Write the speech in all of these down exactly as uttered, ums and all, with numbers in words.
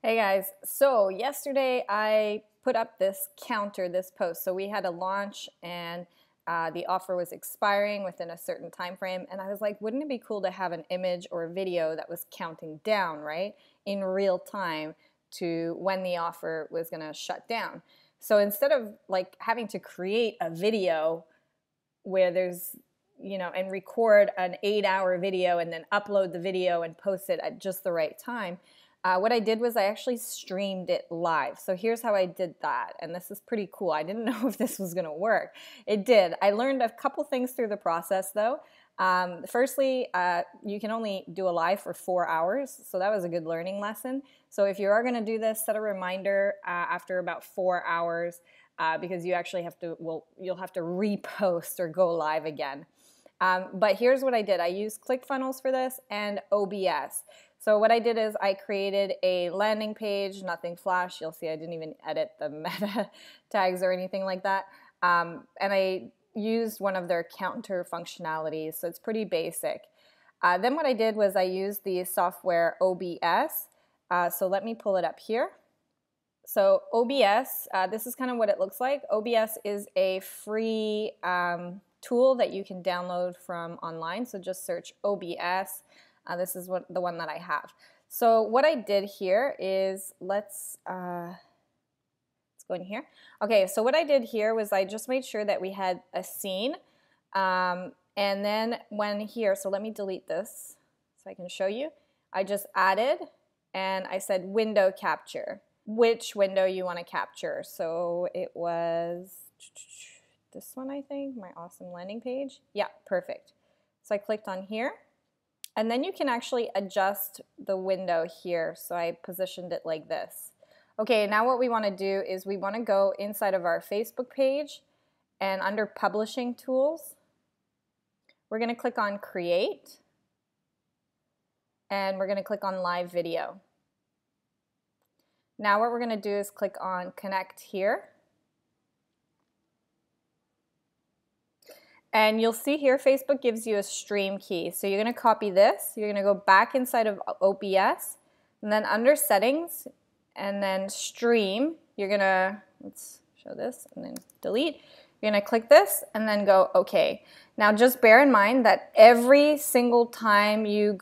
Hey guys, so yesterday I put up this counter, this post. So we had a launch and uh, the offer was expiring within a certain time frame, and I was like, wouldn't it be cool to have an image or a video that was counting down, right, in real time to when the offer was gonna shut down? So instead of like having to create a video where there's, you know, and record an eight hour video and then upload the video and post it at just the right time, Uh, what I did was I actually streamed it live. So here's how I did that. And this is pretty cool. I didn't know if this was going to work. It did. I learned a couple things through the process, though. Um, firstly, uh, you can only do a live for four hours. So that was a good learning lesson. So if you are going to do this, set a reminder uh, after about four hours uh, because you actually have to, well, you'll have to repost or go live again. Um, but here's what I did. I used ClickFunnels for this and O B S. So what I did is I created a landing page, nothing flash. You'll see I didn't even edit the meta tags or anything like that. Um, and I used one of their counter functionalities, so it's pretty basic. Uh, then what I did was I used the software O B S. Uh, so let me pull it up here. So O B S, uh, this is kind of what it looks like. O B S is a free um, tool that you can download from online. So just search O B S. Uh, this is what, the one that I have. So what I did here is, let's, uh, let's go in here. Okay, so what I did here was I just made sure that we had a scene. Um, and then when here, so let me delete this so I can show you. I just added and I said window capture, which window you want to capture. So it was this one, I think, my awesome landing page. Yeah, perfect. So I clicked on here. And then you can actually adjust the window here. So I positioned it like this. Okay, now what we want to do is we want to go inside of our Facebook page, and under Publishing Tools, we're going to click on Create, and we're going to click on Live Video. Now what we're going to do is click on Connect here. And you'll see here, Facebook gives you a stream key. So you're going to copy this. You're going to go back inside of O B S. And then under Settings, and then Stream, you're going to, let's show this, and then delete. You're going to click this, and then go OK. Now just bear in mind that every single time you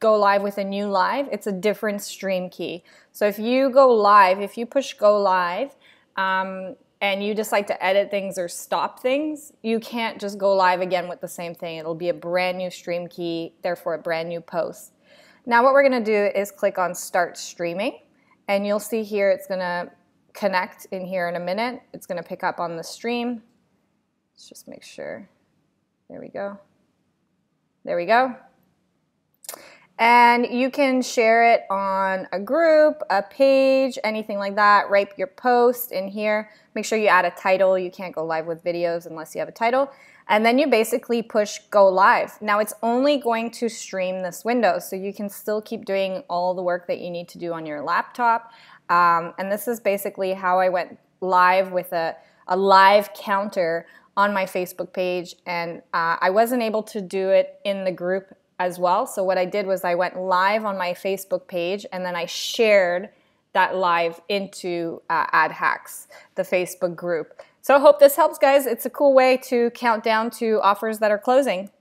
go live with a new live, it's a different stream key. So if you go live, if you push go live, um, and you decide to edit things or stop things, you can't just go live again with the same thing. It'll be a brand new stream key, therefore a brand new post. Now what we're gonna do is click on Start Streaming, and you'll see here it's gonna connect in here in a minute. It's gonna pick up on the stream. Let's just make sure. There we go. There we go. And you can share it on a group, a page, anything like that. Write your post in here. Make sure you add a title. You can't go live with videos unless you have a title. And then you basically push go live. Now it's only going to stream this window, so you can still keep doing all the work that you need to do on your laptop. Um, and this is basically how I went live with a, a live counter on my Facebook page. And uh, I wasn't able to do it in the group as well. So what I did was I went live on my Facebook page, and then I shared that live into uh, AdHacks, the Facebook group. So I hope this helps, guys. It's a cool way to count down to offers that are closing.